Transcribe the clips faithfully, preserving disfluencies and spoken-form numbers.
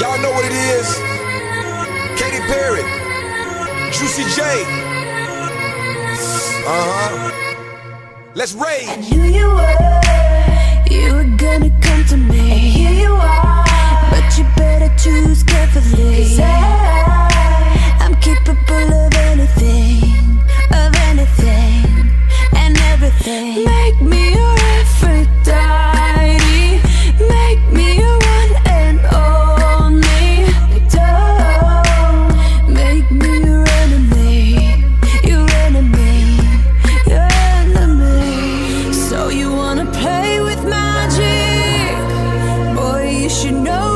Y'all know what it is. Katy Perry, Juicy J. Uh-huh. Let's rage. I knew you were, you were gonna come to me. And here you are, but you better choose carefully. Cause I, I'm capable of anything, of anything, and everything. Make me your Aphrodite, make me your one and only. No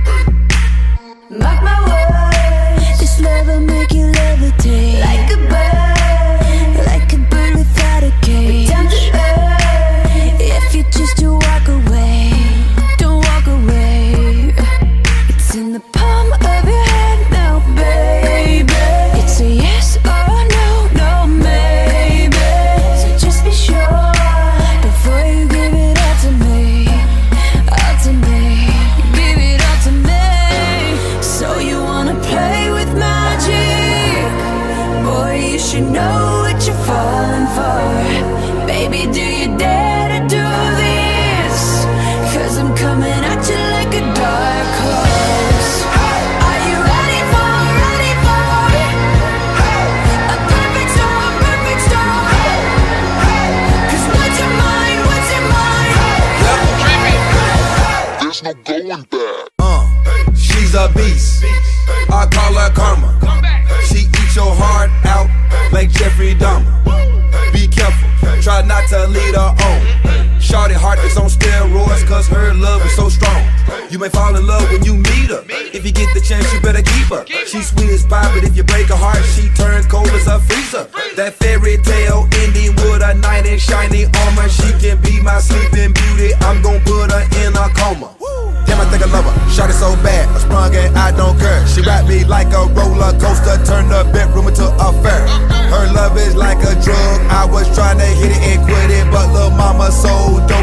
going back. Mark my words, this love will make you levitate like a bird, like a bird without a cage. Down to earth, if you choose to walk away, don't walk away. It's in the palm of your hand now, baby. It's a yes or a no, no man. You know what you're falling for. Baby, do you dare to do this? Cause I'm coming at you like a dark horse. Are you ready for, ready for a perfect storm, perfect storm? Cause what's your mind, what's your mind? There's no going back. uh, She's a beast, I call her karma. She eats your heart out like Jeffrey Dahmer. Be careful, try not to lead her on. Shorty heart is on steroids, cause her love is so strong. You may fall in love when you meet her. If you get the chance, you better keep her. She's sweet as pie, but if you break her heart, she turns cold as a freezer. That fairy tale ending with a knight in shiny armor. She can be my sleeping beauty, I'm gon' put her in a coma. Damn, I think I love her. Shorty so bad, I sprung and I don't care. She wrapped me like a roller coaster, turned the bedroom into a fair. Her love is like a drug, I was trying to hit it and quit it, but lil' mama so dumb.